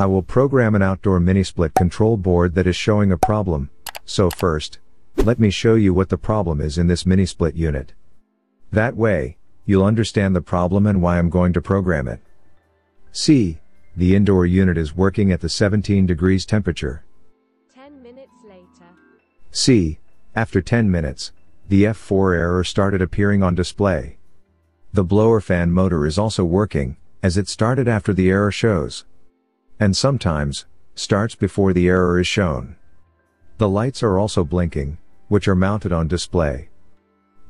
I will program an outdoor mini-split control board that is showing a problem, so first, let me show you what the problem is in this mini-split unit. That way, you'll understand the problem and why I'm going to program it. See, the indoor unit is working at the 17 degrees temperature. 10 minutes later. See, after 10 minutes, the F4 error started appearing on display. The blower fan motor is also working, as it started after the error shows. And sometimes, starts before the error is shown. The lights are also blinking, which are mounted on display.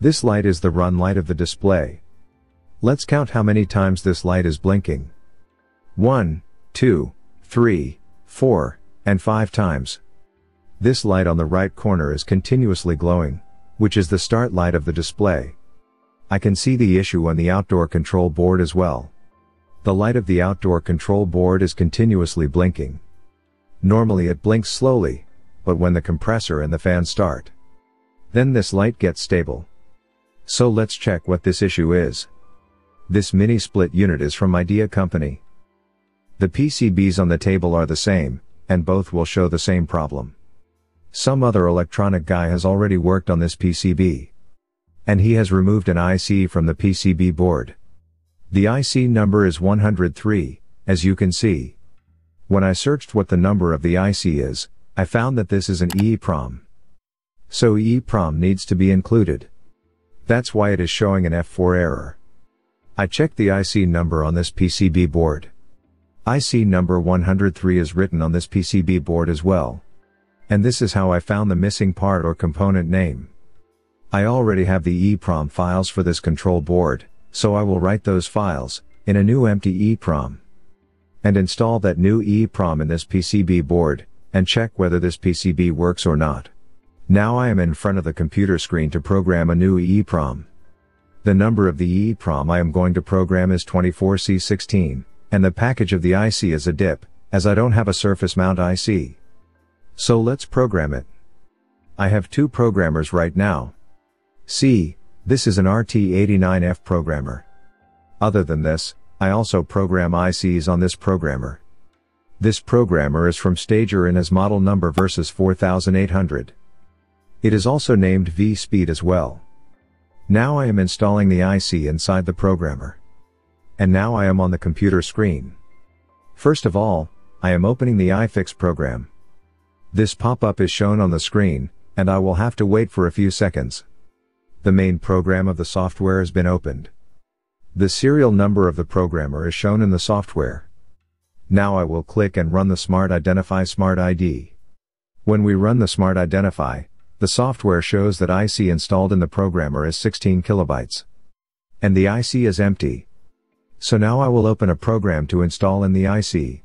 This light is the run light of the display. Let's count how many times this light is blinking. 1, 2, 3, 4, and 5 times. This light on the right corner is continuously glowing, which is the start light of the display. I can see the issue on the outdoor control board as well. The light of the outdoor control board is continuously blinking. Normally it blinks slowly, but when the compressor and the fan start, then this light gets stable. So let's check what this issue is. This mini-split unit is from Idea Company. The PCBs on the table are the same, and both will show the same problem. Some other electronic guy has already worked on this PCB. And he has removed an IC from the PCB board. The IC number is 103, as you can see. When I searched what the number of the IC is, I found that this is an EEPROM. So EEPROM needs to be included. That's why it is showing an F4 error. I checked the IC number on this PCB board. IC number 103 is written on this PCB board as well. And this is how I found the missing part or component name. I already have the EEPROM files for this control board, so I will write those files in a new empty EEPROM. And install that new EEPROM in this PCB board, and check whether this PCB works or not. Now I am in front of the computer screen to program a new EEPROM. The number of the EEPROM I am going to program is 24C16, and the package of the IC is a DIP, as I don't have a surface mount IC. So let's program it. I have two programmers right now. See, this is an RT89F programmer. Other than this, I also program ICs on this programmer. This programmer is from Stager and has model number VS4800. It is also named V-Speed as well. Now I am installing the IC inside the programmer. And now I am on the computer screen. First of all, I am opening the iFix program. This pop-up is shown on the screen, and I will have to wait for a few seconds. The main program of the software has been opened. The serial number of the programmer is shown in the software. Now I will click and run the Smart Identify Smart ID. When we run the Smart Identify, the software shows that IC installed in the programmer is 16 kilobytes. And the IC is empty. So now I will open a program to install in the IC.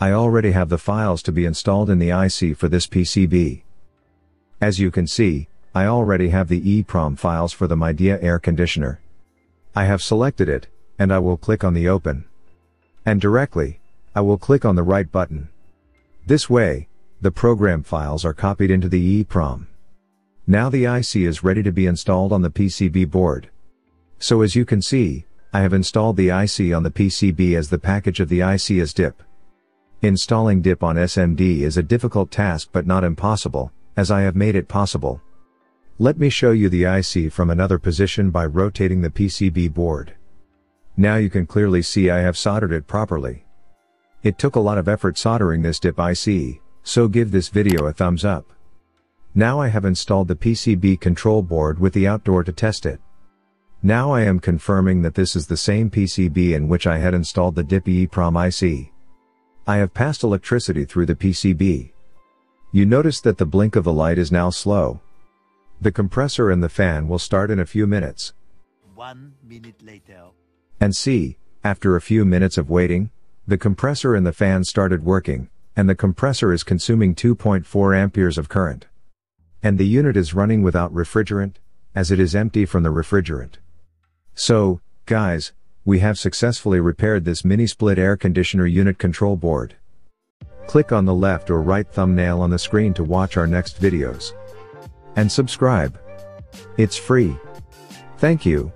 I already have the files to be installed in the IC for this PCB. As you can see, I already have the EEPROM files for the Midea air conditioner. I have selected it, and I will click on the open. And directly, I will click on the right button. This way, the program files are copied into the EEPROM. Now the IC is ready to be installed on the PCB board. So as you can see, I have installed the IC on the PCB as the package of the IC is DIP. Installing DIP on SMD is a difficult task but not impossible, as I have made it possible. Let me show you the IC from another position by rotating the PCB board. Now you can clearly see I have soldered it properly. It took a lot of effort soldering this DIP IC, so give this video a thumbs up. Now I have installed the PCB control board with the outdoor to test it. Now I am confirming that this is the same PCB in which I had installed the DIP EEPROM IC. I have passed electricity through the PCB. You notice that the blink of the light is now slow. The compressor and the fan will start in a few minutes. 1 minute later. And see, after a few minutes of waiting, the compressor and the fan started working, and the compressor is consuming 2.4 amperes of current. And the unit is running without refrigerant, as it is empty from the refrigerant. So, guys, we have successfully repaired this mini-split air conditioner unit control board. Click on the left or right thumbnail on the screen to watch our next videos. And subscribe. It's free. Thank you.